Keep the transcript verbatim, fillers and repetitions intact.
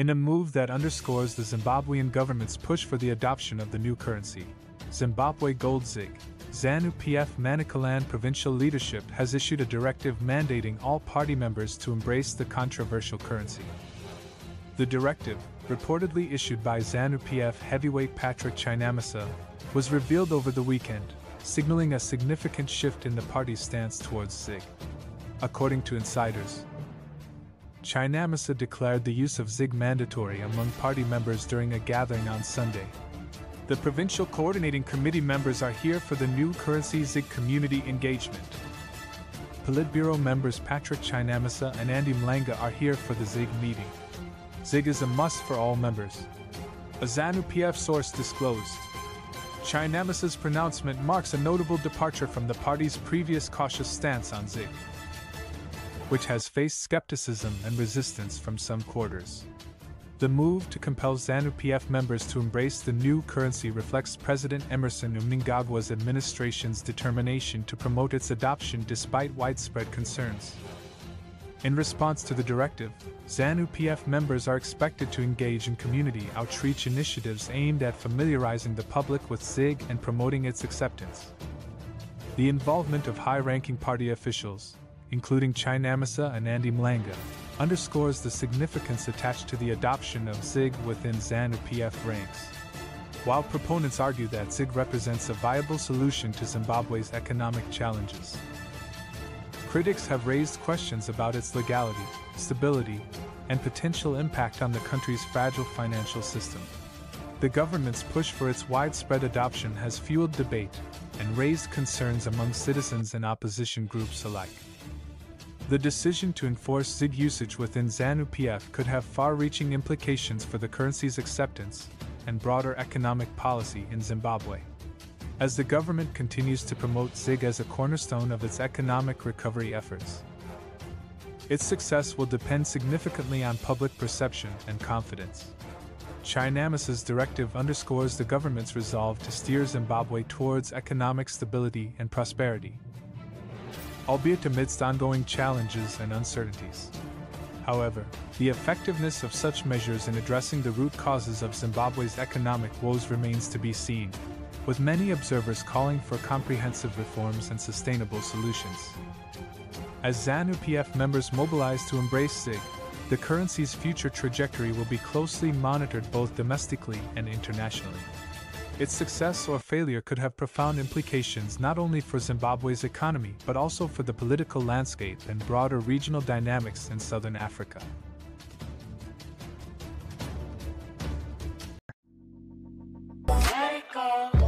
In a move that underscores the Zimbabwean government's push for the adoption of the new currency, Zimbabwe Gold ZiG, ZANU-P F Manicaland provincial leadership has issued a directive mandating all party members to embrace the controversial currency. The directive, reportedly issued by ZANU-P F heavyweight Patrick Chinamasa, was revealed over the weekend, signaling a significant shift in the party's stance towards ZiG. According to insiders, Chinamasa declared the use of ZiG mandatory among party members during a gathering on Sunday. The provincial coordinating committee members are here for the new currency ZiG community engagement. Politburo members Patrick Chinamasa and Andy Mlanga are here for the ZiG meeting. ZiG is a must for all members, a ZANU-P F source disclosed. Chinamasa's pronouncement marks a notable departure from the party's previous cautious stance on ZiG, which has faced skepticism and resistance from some quarters. The move to compel ZANU-P F members to embrace the new currency reflects President Emerson Mnangagwa's administration's determination to promote its adoption despite widespread concerns. In response to the directive, ZANU-P F members are expected to engage in community outreach initiatives aimed at familiarizing the public with ZiG and promoting its acceptance. The involvement of high-ranking party officials, including Chinamasa and Andy Mlanga, underscores the significance attached to the adoption of ZiG within ZANU-P F ranks. While proponents argue that ZiG represents a viable solution to Zimbabwe's economic challenges, critics have raised questions about its legality, stability, and potential impact on the country's fragile financial system. The government's push for its widespread adoption has fueled debate and raised concerns among citizens and opposition groups alike. The decision to enforce ZiG usage within ZANU-P F could have far-reaching implications for the currency's acceptance and broader economic policy in Zimbabwe. As the government continues to promote ZiG as a cornerstone of its economic recovery efforts, its success will depend significantly on public perception and confidence. Chinamasa's directive underscores the government's resolve to steer Zimbabwe towards economic stability and prosperity, albeit amidst ongoing challenges and uncertainties. However, the effectiveness of such measures in addressing the root causes of Zimbabwe's economic woes remains to be seen, with many observers calling for comprehensive reforms and sustainable solutions. As ZANU-P F members mobilize to embrace ZiG, the currency's future trajectory will be closely monitored both domestically and internationally. Its success or failure could have profound implications not only for Zimbabwe's economy but also for the political landscape and broader regional dynamics in southern Africa. Let it go.